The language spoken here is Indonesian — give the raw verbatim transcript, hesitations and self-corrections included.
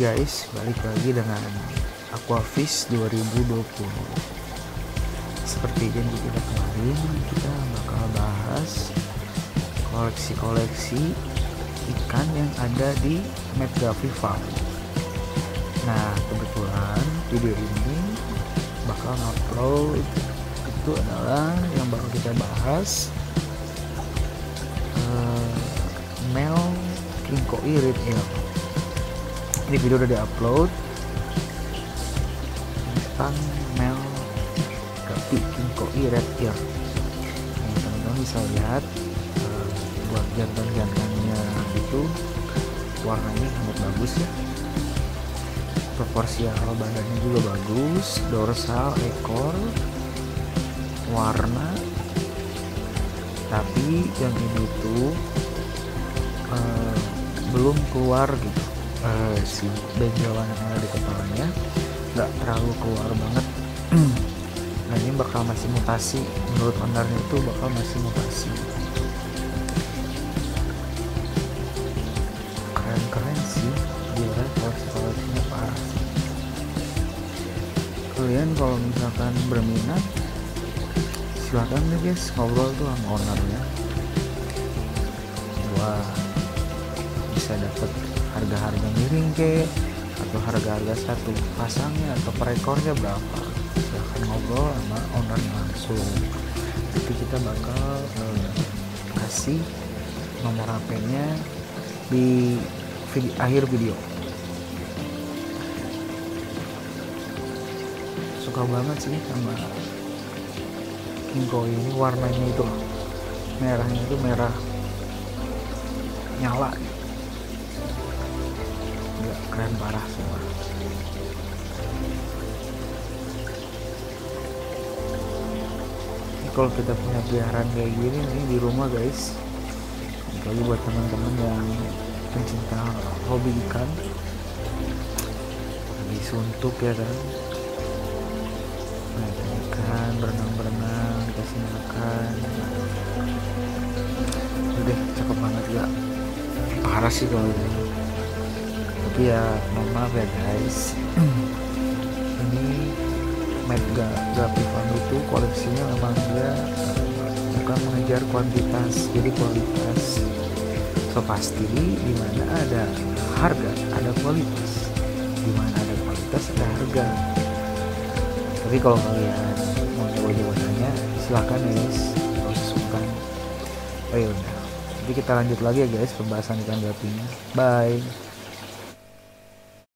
guys, balik lagi dengan Aquafish dua ribu dua puluh. Seperti janji kita kemarin, kita bakal bahas koleksi-koleksi ikan yang ada di Matt Guppy Farm. Nah, kebetulan video ini bakal upload itu adalah yang baru kita bahas, uh, Matt King Koi Red Ear. Ini video udah diupload tentang Matt Guppy King Koi Red Ear. Nah, teman-teman bisa lihat uh, buat jantan-jantannya itu warnanya sangat bagus ya. Proporsional badannya juga bagus, dorsal, ekor, warna. Tapi yang ini tuh uh, belum keluar gitu. Uh, si benjolan yang ada di kepalanya nggak terlalu keluar banget. Nah, ini bakal masih mutasi, menurut ownernya itu bakal masih mutasi. Keren-keren sih, gila, koleksi-koleksinya parah. Kalian kalau misalkan berminat, silahkan deh guys ngobrol tuh sama ownernya. Wah, bisa dapat harga-harga miring ke atau harga-harga satu pasangnya atau per ekornya berapa, silahkan ngobrol sama owner langsung. Nanti kita bakal eh, kasih nomor H P-nya di video, akhir video. Suka banget sih sama King Koi ini, warnanya itu merahnya itu merah nyala, keren parah semua. Ini kalau kita punya peliharaan kayak gini ini di rumah guys, kali buat teman-teman yang pencinta hobi ikan, lagi suntuk ya kan, nah, ikan berenang-berenang kasih makan, udah cakep banget ya, parah sih kalau ini. Tapi ya mohon maaf ya guys, ini Matt Guppy Farm itu koleksinya memang dia bukan mengejar kuantitas, jadi kualitas. So pasti dimana ada harga ada kualitas, dimana ada kualitas ada harga. Tapi kalau kalian mau coba-cobanya silahkan guys, langsungkan. Oh ya udah, jadi kita lanjut lagi ya guys pembahasan ikan guppy-nya. Bye.